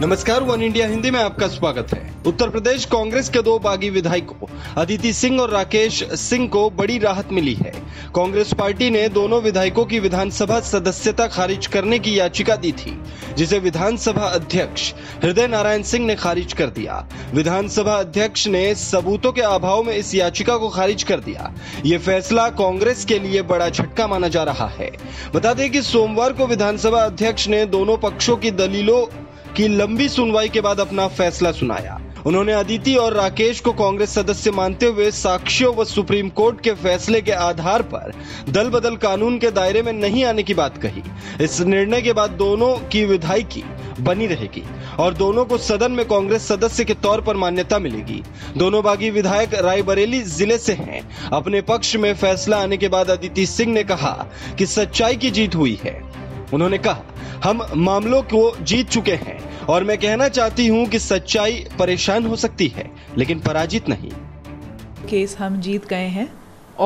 नमस्कार, one India Hindi में आपका स्वागत है। उत्तर प्रदेश कांग्रेस के दो बागी विधायकों अदिति सिंह और राकेश सिंह को बड़ी राहत मिली है। कांग्रेस पार्टी ने दोनों विधायकों की विधानसभा सदस्यता खारिज करने की याचिका दी थी, जिसे विधानसभा अध्यक्ष हृदय नारायण सिंह ने खारिज कर दिया। विधानसभा अध्यक्ष ने सबूतों के अभाव में इस याचिका को खारिज कर दिया। ये फैसला कांग्रेस के लिए बड़ा झटका माना जा रहा है। बता दें कि सोमवार को विधानसभा अध्यक्ष ने दोनों पक्षों की दलीलों की लंबी सुनवाई के बाद अपना फैसला सुनाया। उन्होंने अदिति और राकेश को कांग्रेस सदस्य मानते हुए साक्ष्यों व सुप्रीम कोर्ट के फैसले के आधार पर दल बदल कानून के दायरे में नहीं आने की बात कही। इस निर्णय के बाद दोनों की विधायकी बनी रहेगी और दोनों को सदन में कांग्रेस सदस्य के तौर पर मान्यता मिलेगी। दोनों बागी विधायक रायबरेली जिले से हैं। अपने पक्ष में फैसला आने के बाद अदिति सिंह ने कहा कि सच्चाई की जीत हुई है। उन्होंने कहा, हम मामलों को जीत चुके हैं और मैं कहना चाहती हूं कि सच्चाई परेशान हो सकती है लेकिन पराजित नहीं। केस हम जीत गए हैं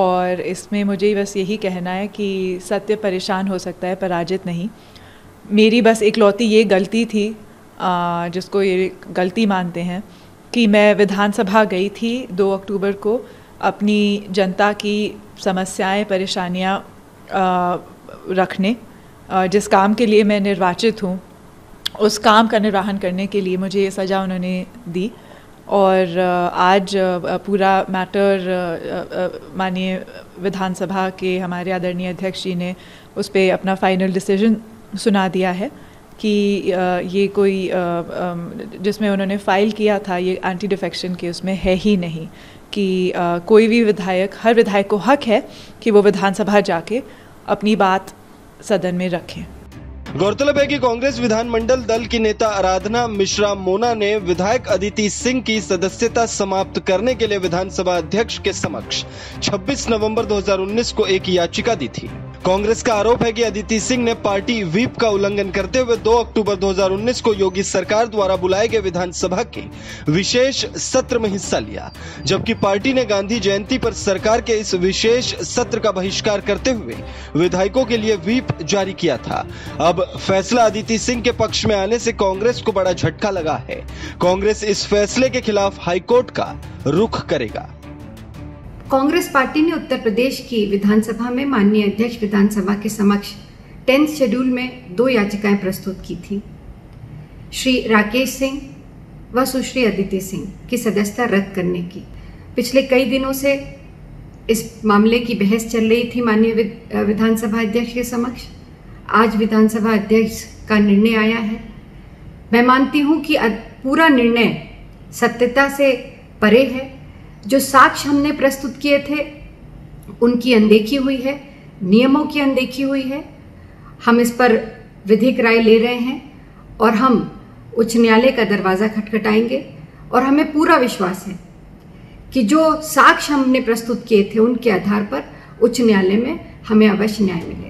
और इसमें मुझे बस यही कहना है कि सत्य परेशान हो सकता है, पराजित नहीं। मेरी बस इकलौती ये गलती थी, जिसको ये गलती मानते हैं, कि मैं विधानसभा गई थी 2 अक्टूबर को अपनी जनता की समस्याएं, परेशानियां रखने, जिस काम के लिए मैं निर्वाचित हूँ उस काम का निर्वहन करने के लिए मुझे ये सज़ा उन्होंने दी। और आज पूरा मैटर माननीय विधानसभा के हमारे आदरणीय अध्यक्ष जी ने उस पर अपना फाइनल डिसीजन सुना दिया है कि ये कोई जिसमें उन्होंने फाइल किया था ये एंटी डिफेक्शन के उसमें है ही नहीं, कि कोई भी विधायक, हर विधायक को हक है कि वो विधानसभा जाके अपनी बात सदन में रखें। गौरतलब है कि कांग्रेस विधानमंडल दल की नेता आराधना मिश्रा मोना ने विधायक अदिति सिंह की सदस्यता समाप्त करने के लिए विधानसभा अध्यक्ष के समक्ष 26 नवंबर 2019 को एक याचिका दी थी। कांग्रेस का आरोप है कि अदिति सिंह ने पार्टी व्हीप का उल्लंघन करते हुए 2 अक्टूबर 2019 को योगी सरकार द्वारा बुलाए गए विधानसभा के विशेष सत्र में हिस्सा लिया, जबकि पार्टी ने गांधी जयंती पर सरकार के इस विशेष सत्र का बहिष्कार करते हुए विधायकों के लिए व्हीप जारी किया था। अब फैसला अदिति सिंह के पक्ष में आने से कांग्रेस को बड़ा झटका लगा है। कांग्रेस इस फैसले के खिलाफ हाईकोर्ट का रुख करेगा। कांग्रेस पार्टी ने उत्तर प्रदेश की विधानसभा में माननीय अध्यक्ष विधानसभा के समक्ष 10th शेड्यूल में 2 याचिकाएं प्रस्तुत की थी। श्री राकेश सिंह व सुश्री अदिति सिंह की सदस्यता रद्द करने की। पिछले कई दिनों से इस मामले की बहस चल रही थी माननीय विधानसभा अध्यक्ष के समक्ष। आज विधानसभा अध्यक्ष का निर्णय आया है। मैं मानती हूँ कि पूरा निर्णय सत्यता से परे है। जो साक्ष्य हमने प्रस्तुत किए थे उनकी अनदेखी हुई है, नियमों की अनदेखी हुई है। हम इस पर विधिक राय ले रहे हैं और हम उच्च न्यायालय का दरवाज़ा खटखटाएंगे और हमें पूरा विश्वास है कि जो साक्ष्य हमने प्रस्तुत किए थे उनके आधार पर उच्च न्यायालय में हमें अवश्य न्याय मिलेगा।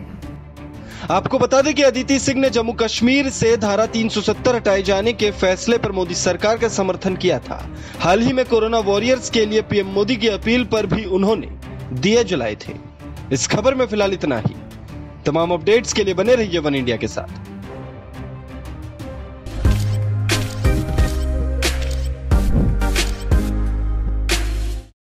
आपको बता दें कि अदिति सिंह ने जम्मू कश्मीर से धारा 370 हटाए जाने के फैसले पर मोदी सरकार का समर्थन किया था। हाल ही में कोरोना वॉरियर्स के लिए पीएम मोदी की अपील पर भी उन्होंने दिए जलाए थे। इस खबर में फिलहाल इतना ही। तमाम अपडेट्स के लिए बने रहिए वन इंडिया के साथ।